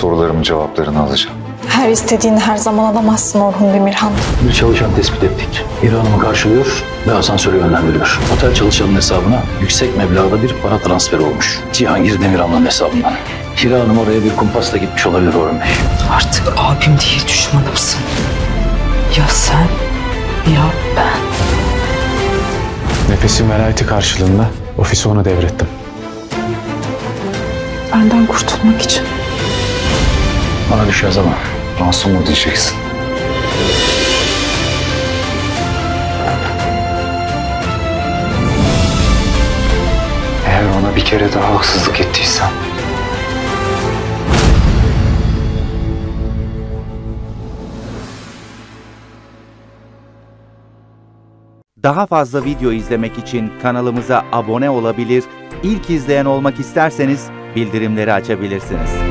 sorularımın cevaplarını alacağım. Her istediğini her zaman alamazsın Orhun Demirhanlı. Bir çalışan tespit ettik. Hira Hanım'ı karşılıyor ve asansörü yönlendiriyor. Otel çalışanının hesabına yüksek meblağda bir para transferi olmuş. Cihangir Demirhanlı'nın hesabından. Hira Hanım oraya bir kumpasla gitmiş olabilir Orhun Bey. Artık abim değil düşmanımsın. Ya sen ya ben. Nefesin velayeti karşılığında ofisi ona devrettim. Benden kurtulmak için. Bana bir şey yazamam. Rahatsız mı diyeceksin? Eğer ona bir kere daha haksızlık ettiysen... Daha fazla video izlemek için kanalımıza abone olabilir, ilk izleyen olmak isterseniz bildirimleri açabilirsiniz.